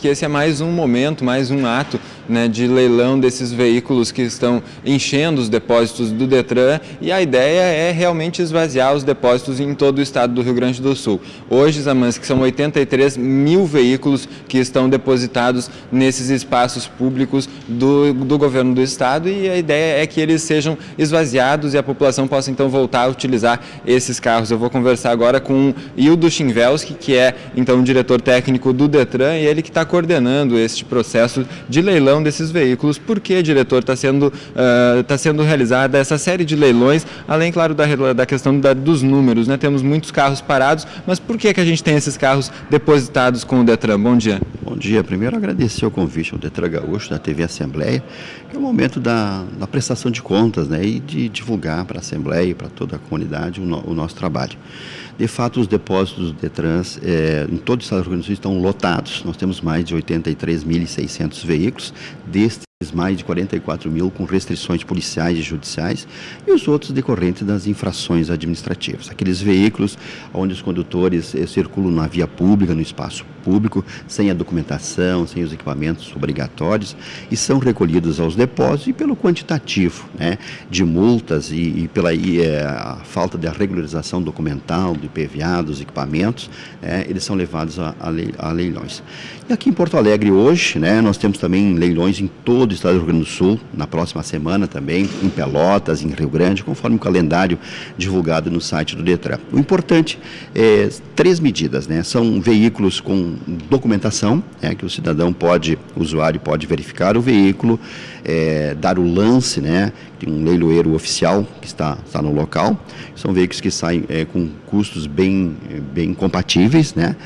que esse é mais um momento, mais um ato, né, de leilão desses veículos que estão enchendo os depósitos do Detran, e a ideia é realmente esvaziar os depósitos em todo o estado do Rio Grande do Sul. Hoje, Zamansky, são 83 mil veículos que estão depositados nesses espaços públicos do governo do estado, e a ideia é que eles sejam esvaziados e a população possa então voltar a utilizar esses carros. Eu vou conversar agora com o Hildo Schinvelski, que é então o diretor técnico do Detran, e ele que está coordenando este processo de leilão desses veículos. Por que, diretor, está sendo realizada essa série de leilões, além, claro, da questão dos números, né? Temos muitos carros parados, mas por que que a gente tem esses carros depositados com o Detran? Bom dia. Bom dia. Primeiro, agradecer o convite ao Detran Gaúcho, da TV Assembleia, que é o momento da prestação de contas, né, e de divulgar para a Assembleia e para toda a comunidade o nosso trabalho. De fato, os depósitos do Detran em todo o estado do Rio Grande do Sul estão lotados. Nós temos mais de 83.600 veículos, destes mais de 44 mil com restrições policiais e judiciais, e os outros decorrentes das infrações administrativas. Aqueles veículos onde os condutores circulam na via pública, no espaço público, sem a documentação, sem os equipamentos obrigatórios, e são recolhidos aos depósitos, e pelo quantitativo, né, de multas e pela falta da regularização documental, do IPVA, dos equipamentos, né, eles são levados a leilões. E aqui em Porto Alegre hoje, né, nós temos também leilões em todo do estado do Rio Grande do Sul, na próxima semana também, em Pelotas, em Rio Grande, conforme o calendário divulgado no site do Detran. O importante é três medidas, né? São veículos com documentação, né, que o cidadão pode, o usuário pode verificar o veículo, dar o lance, né, de um leiloeiro oficial que está no local. São veículos que saem com custos bem compatíveis, né?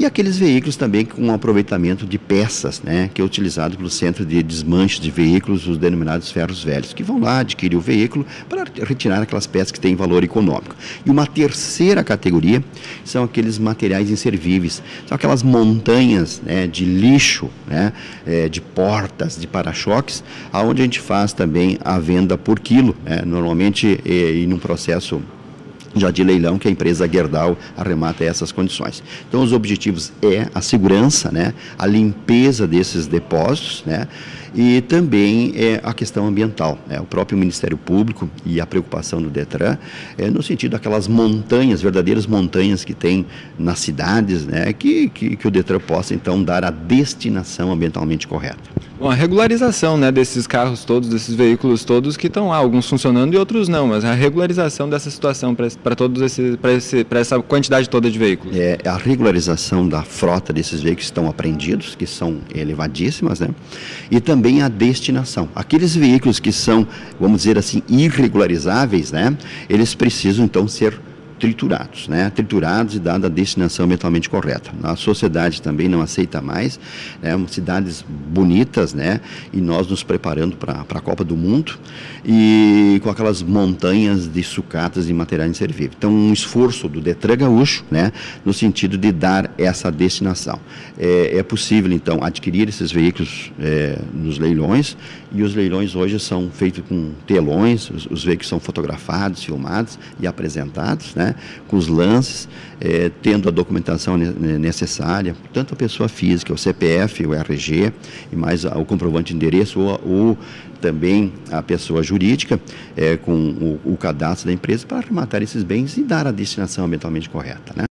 E aqueles veículos também com um aproveitamento de peças, né, que é utilizado pelo Centro de Desmanche de Veículos, os denominados ferros velhos, que vão lá adquirir o veículo para retirar aquelas peças que têm valor econômico. E uma terceira categoria são aqueles materiais inservíveis, são aquelas montanhas, né, de lixo, né, de portas, de para-choques, onde a gente faz também a venda por quilo, né, normalmente em um processo já de leilão que a empresa Gerdau arremata essas condições. Então, os objetivos é a segurança, né, a limpeza desses depósitos, né, e também a questão ambiental, né, o próprio Ministério Público e a preocupação do Detran, no sentido daquelas montanhas, verdadeiras montanhas que tem nas cidades, né, que o Detran possa, então, dar a destinação ambientalmente correta. Bom, a regularização, né, desses carros todos, desses veículos todos que estão lá, alguns funcionando e outros não, mas a regularização dessa situação para essa quantidade toda de veículos. A regularização da frota desses veículos que estão apreendidos, que são elevadíssimas, né? E também a destinação. Aqueles veículos que são, vamos dizer assim, irregularizáveis, né? Eles precisam então ser triturados, né? Triturados e dada a destinação ambientalmente correta. A sociedade também não aceita mais, né? Cidades bonitas, né? E nós nos preparando para a Copa do Mundo e com aquelas montanhas de sucatas e materiais inservíveis. Então, um esforço do Detran Gaúcho, né? No sentido de dar essa destinação. É possível, então, adquirir esses veículos nos leilões, e os leilões hoje são feitos com telões, os veículos são fotografados, filmados e apresentados, né? Com os lances, tendo a documentação necessária, tanto a pessoa física, o CPF, o RG, e mais o comprovante de endereço, ou também a pessoa jurídica, com o cadastro da empresa, para arrematar esses bens e dar a destinação ambientalmente correta, né?